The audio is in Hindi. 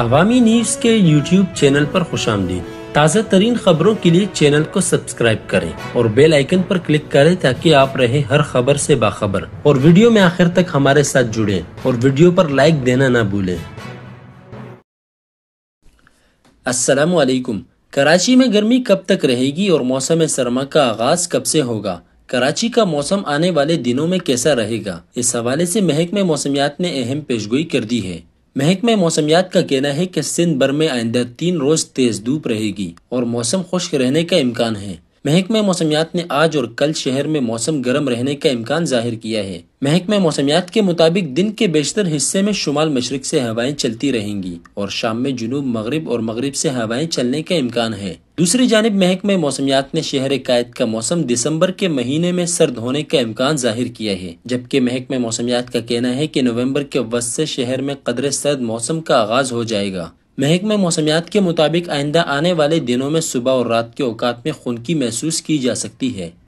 आवामी न्यूज़ के YouTube चैनल पर खुशामदीद। ताज़ा तरीन खबरों के लिए चैनल को सब्सक्राइब करें और बेल आइकन पर क्लिक करें ताकि आप रहें हर खबर से बाखबर। और वीडियो में आखिर तक हमारे साथ जुड़ें और वीडियो पर लाइक देना ना भूलें। अस्सलामुअलैकुम। कराची में गर्मी कब तक रहेगी और मौसम सरमा का आगाज कब से होगा? कराची का मौसम आने वाले दिनों में कैसा रहेगा? इस हवाले से महक में मौसमियात ने अहम पेशगोई कर दी है। महक में मौसमियात का कहना है कि सिंध भर में आइंदा 3 रोज तेज धूप रहेगी और मौसम खुश्क रहने का इम्कान है। महक में मौसमियात ने आज और कल शहर में मौसम गर्म रहने का इम्कान जाहिर किया है। महक में मौसमियात के मुताबिक दिन के बेशतर हिस्से में शुमाल मशरक से हवाएं चलती रहेंगी और शाम में जुनूब मगरिब और मगरिब से हवाएं चलने का इम्कान है। दूसरी जानिब महक में मौसमियात ने शहर कायद का मौसम दिसंबर के महीने में सर्द होने का इम्कान जाहिर किया है, जबकि महक में मौसमियात का कहना है कि नवंबर के वस्त से शहर में कदरे सर्द मौसम का आगाज हो जाएगा। महक में मौसमियात के मुताबिक आइंदा आने वाले दिनों में सुबह और रात के औकात में खुनकी महसूस की जा सकती है।